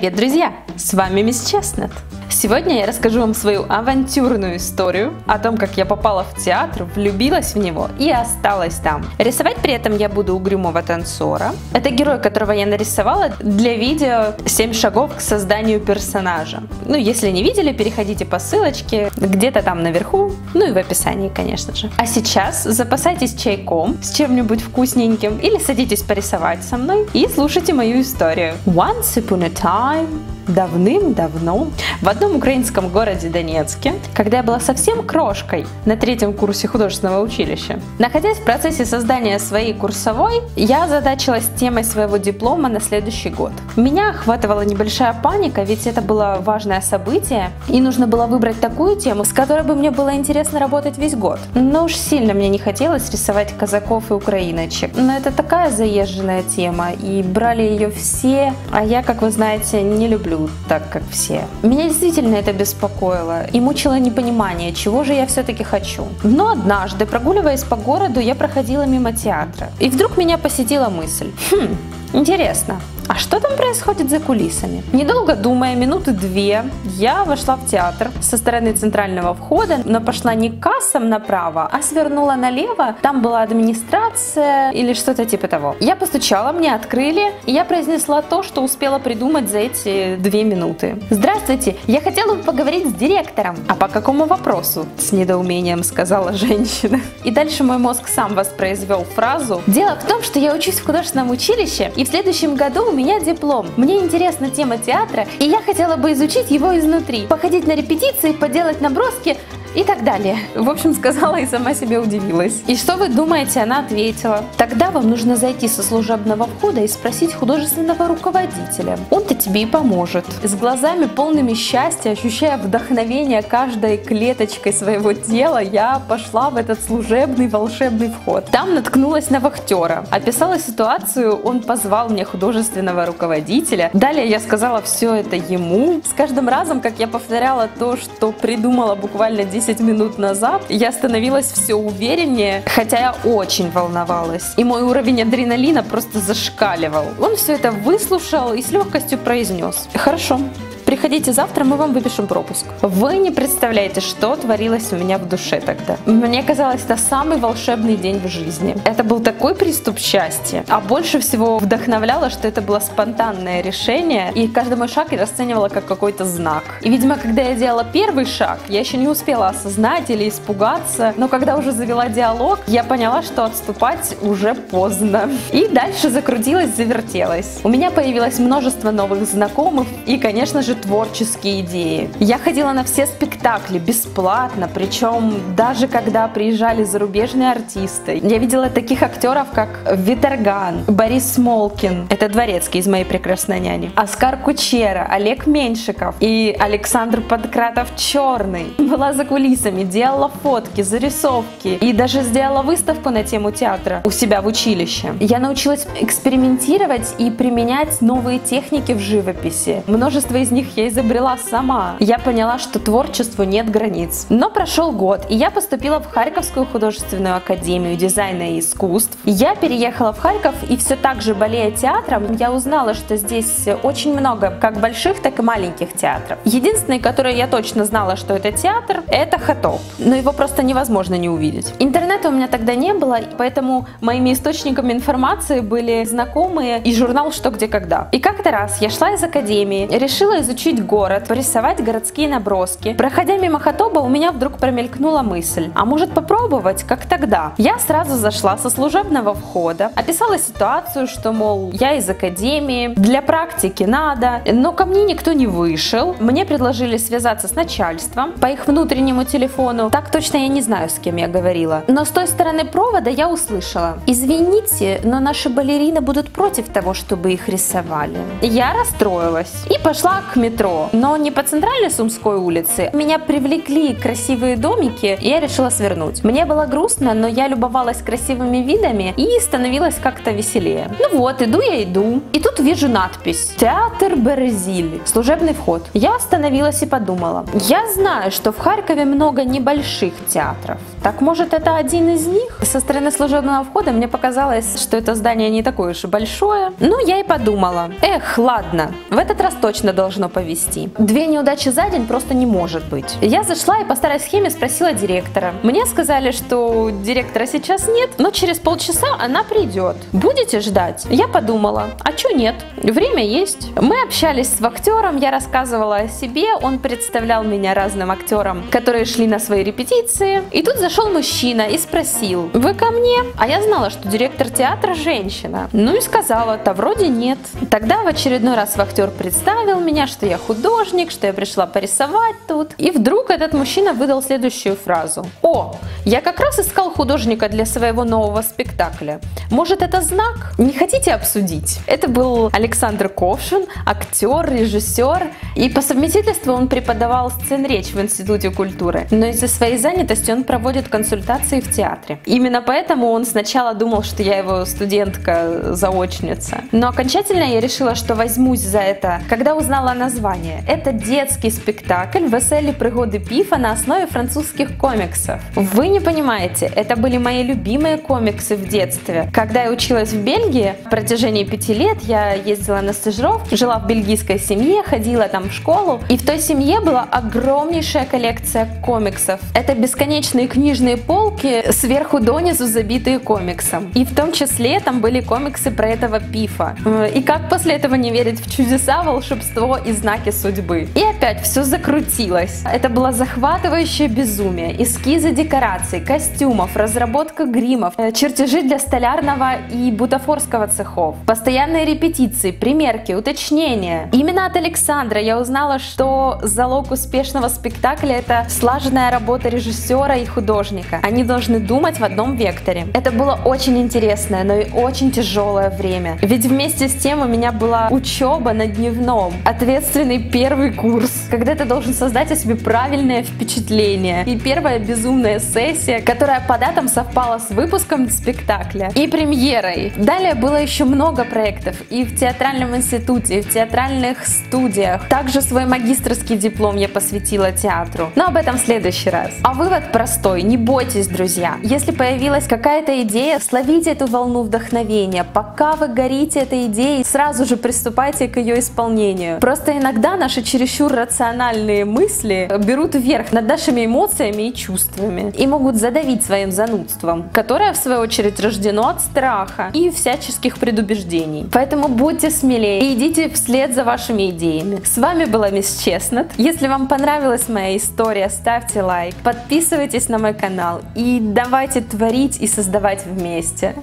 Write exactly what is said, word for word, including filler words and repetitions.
Привет, друзья! С вами Miss Chestnut. Сегодня я расскажу вам свою авантюрную историю о том, как я попала в театр, влюбилась в него и осталась там. Рисовать при этом я буду угрюмого танцора. Это герой, которого я нарисовала для видео «семь шагов к созданию персонажа». Ну, если не видели, переходите по ссылочке, где-то там наверху, ну и в описании, конечно же. А сейчас запасайтесь чайком с чем-нибудь вкусненьким или садитесь порисовать со мной и слушайте мою историю. Once upon a time, давным-давно, в одном украинском городе Донецке, когда я была совсем крошкой на третьем курсе художественного училища. Находясь в процессе создания своей курсовой, я озадачилась темой своего диплома на следующий год. Меня охватывала небольшая паника, ведь это было важное событие, и нужно было выбрать такую тему, с которой бы мне было интересно работать весь год. Но уж сильно мне не хотелось рисовать казаков и украиночек. Но это такая заезженная тема, и брали ее все, а я, как вы знаете, не люблю так, как все. Меня действительно это беспокоило и мучило непонимание, чего же я все-таки хочу. Но однажды, прогуливаясь по городу, я проходила мимо театра. И вдруг меня посетила мысль. Хм, интересно. А что там происходит за кулисами? Недолго думая, минуты две, я вошла в театр со стороны центрального входа, но пошла не к кассам направо, а свернула налево. Там была администрация или что-то типа того. Я постучала, мне открыли, и я произнесла то, что успела придумать за эти две минуты. «Здравствуйте, я хотела бы поговорить с директором». «А по какому вопросу?» — с недоумением сказала женщина. И дальше мой мозг сам воспроизвел фразу. «Дело в том, что я учусь в художественном училище, и в следующем году у меня диплом. Мне интересна тема театра, и я хотела бы изучить его изнутри, походить на репетиции, поделать наброски и так далее». В общем, сказала и сама себе удивилась. И что вы думаете, она ответила? «Тогда вам нужно зайти со служебного входа и спросить художественного руководителя. Он-то тебе и поможет». С глазами полными счастья, ощущая вдохновение каждой клеточкой своего тела, я пошла в этот служебный волшебный вход. Там наткнулась на вахтера. Описала ситуацию, он позвал мне художественного руководителя. Далее я сказала все это ему. С каждым разом, как я повторяла то, что придумала буквально десять минут назад, я становилась все увереннее, хотя я очень волновалась, и мой уровень адреналина просто зашкаливал. Он все это выслушал и с легкостью произнес: «Хорошо, приходите завтра, мы вам выпишем пропуск». Вы не представляете, что творилось у меня в душе тогда. Мне казалось, это самый волшебный день в жизни. Это был такой приступ счастья. А больше всего вдохновляло, что это было спонтанное решение, и каждый мой шаг я расценивала как какой-то знак. И, видимо, когда я делала первый шаг, я еще не успела осознать или испугаться, но когда уже завела диалог, я поняла, что отступать уже поздно. И дальше закрутилась, завертелась. У меня появилось множество новых знакомых и, конечно же, творческие идеи. Я ходила на все спектакли бесплатно, причем даже когда приезжали зарубежные артисты. Я видела таких актеров, как Виторган, Борис Смолкин, это Дворецкий из «Моей прекрасной няни», Оскар Кучера, Олег Меньшиков и Александр Подкратов-Черный. Была за кулисами, делала фотки, зарисовки и даже сделала выставку на тему театра у себя в училище. Я научилась экспериментировать и применять новые техники в живописи. Множество из них я изобрела сама. Я поняла, что творчеству нет границ. Но прошел год, и я поступила в Харьковскую художественную академию дизайна и искусств. Я переехала в Харьков, и все так же, болея театром, я узнала, что здесь очень много как больших, так и маленьких театров. Единственный, который я точно знала, что это театр, это ХОТОП. Но его просто невозможно не увидеть. Интернета у меня тогда не было, поэтому моими источниками информации были знакомые и журнал «Что, где, когда». И как-то раз я шла из академии, решила изучить учить город, порисовать городские наброски. Проходя мимо ХОТОПа, у меня вдруг промелькнула мысль: а может попробовать, как тогда? Я сразу зашла со служебного входа, описала ситуацию, что, мол, я из академии, для практики надо, но ко мне никто не вышел. Мне предложили связаться с начальством по их внутреннему телефону. Так точно я не знаю, с кем я говорила. Но с той стороны провода я услышала: «Извините, но наши балерины будут против того, чтобы их рисовали». Я расстроилась и пошла к метро, но не по центральной Сумской улице. Меня привлекли красивые домики, и я решила свернуть. Мне было грустно, но я любовалась красивыми видами и становилась как-то веселее. Ну вот, иду я иду, и тут вижу надпись «Театр Берзиль. Служебный вход». Я остановилась и подумала, я знаю, что в Харькове много небольших театров. Так может, это один из них? Со стороны служебного входа мне показалось, что это здание не такое уж и большое. Ну, я и подумала, эх, ладно, в этот раз точно должно повезти. Две неудачи за день просто не может быть. Я зашла и по старой схеме спросила директора. Мне сказали, что директора сейчас нет, но через полчаса она придет. Будете ждать? Я подумала, а чё нет? Время есть. Мы общались с актером, я рассказывала о себе, он представлял меня разным актерам, которые шли на свои репетиции. И тут зашел мужчина и спросил, вы ко мне? А я знала, что директор театра женщина. Ну и сказала, да вроде нет. Тогда в очередной раз актер представил меня, что я художник, что я пришла порисовать тут. И вдруг этот мужчина выдал следующую фразу. О, я как раз искал художника для своего нового спектакля. Может, это знак? Не хотите обсудить? Это был Александр Ковшин, актер, режиссер. И по совместительству он преподавал сценречь в Институте культуры. Но из-за своей занятости он проводит консультации в театре. Именно поэтому он сначала думал, что я его студентка-заочница. Но окончательно я решила, что возьмусь за это, когда узнала название. Это детский спектакль «Веселые пригоды Пифа» на основе французских комиксов. Вы не понимаете, это были мои любимые комиксы в детстве. Когда я училась в Бельгии, в протяжении пяти лет я ездила на стажировки, жила в бельгийской семье, ходила там в школу. И в той семье была огромнейшая коллекция комиксов. Это бесконечные книжные полки, сверху донизу забитые комиксом. И в том числе там были комиксы про этого Пифа. И как после этого не верить в чудеса, волшебство и знаки судьбы? И опять все закрутилось. Это было захватывающее безумие. Эскизы декораций, костюмов, разработка гримов, чертежи для столярного и бутафорского цехов, постоянные репетиции, примерки, уточнения. Именно от Александра я узнала, что залог успешного спектакля – это слаженная работа режиссера и художника. Они должны думать в одном векторе. Это было очень интересное, но и очень тяжелое время. Ведь вместе с тем у меня была учеба на дневном, ответственный первый курс, когда ты должен создать о себе правильное впечатление. И первая безумная сессия, которая по датам совпала с выпуском спектакля и премьерой. Далее было еще много проектов и в театральном институте, и в театральных студиях. Также свой магистерский диплом я посвятила театру. Но об этом в следующий раз. А вывод простой. Не бойтесь, друзья. Если появилась какая-то идея, словите эту волну вдохновения. Пока вы горите этой идеей, сразу же приступайте к ее исполнению. Просто иногда наши чересчур рациональные мысли берут вверх над нашими эмоциями и чувствами и могут задавить своим занудством, которое в свою очередь рождено от страха и всяческих предубеждений. Поэтому будьте смелее и идите вслед за вашими идеями. С вами была Miss Chestnut. Если вам понравилась моя история, ставьте лайк, подписывайтесь на мой канал и давайте творить и создавать вместе.